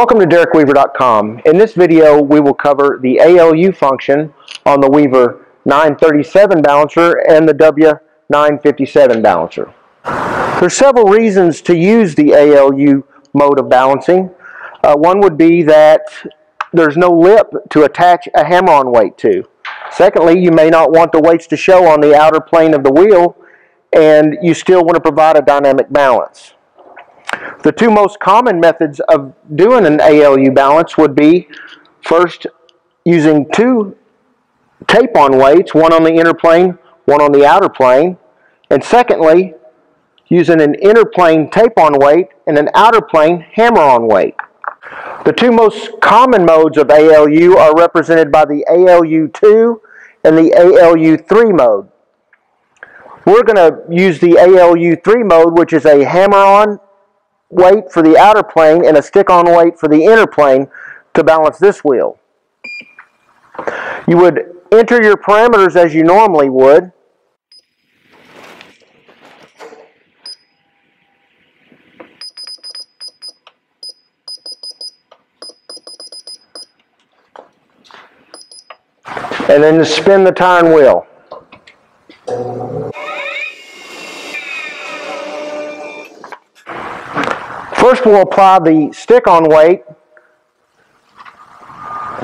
Welcome to DerekWeaver.com. In this video we will cover the ALU function on the Weaver 937 balancer and the W957 balancer. There's several reasons to use the ALU mode of balancing. One would be that there's no lip to attach a hammer-on weight to. Secondly, you may not want the weights to show on the outer plane of the wheel, and you still want to provide a dynamic balance. The two most common methods of doing an ALU balance would be first using two tape-on weights, one on the inner plane, one on the outer plane, and secondly using an inner plane tape-on weight and an outer plane hammer-on weight. The two most common modes of ALU are represented by the ALU2 and the ALU3 mode. We're going to use the ALU3 mode, which is a hammer-on weight for the outer plane and a stick-on weight for the inner plane to balance this wheel. You would enter your parameters as you normally would. And then spin the tie and wheel. First we'll apply the stick-on weight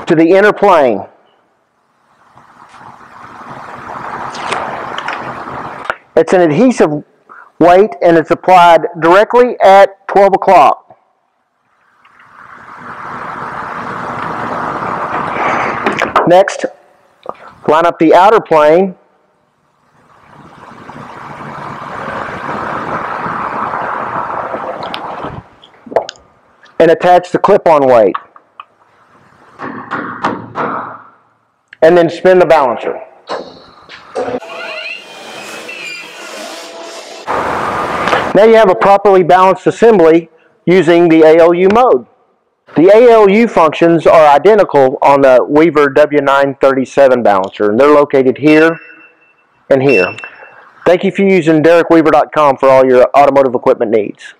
to the inner plane. It's an adhesive weight and it's applied directly at 12 o'clock. Next, line up the outer plane and attach the clip-on weight, and then spin the balancer. Now you have a properly balanced assembly using the ALU mode. The ALU functions are identical on the Weaver W937 balancer, and they're located here and here. Thank you for using DerekWeaver.com for all your automotive equipment needs.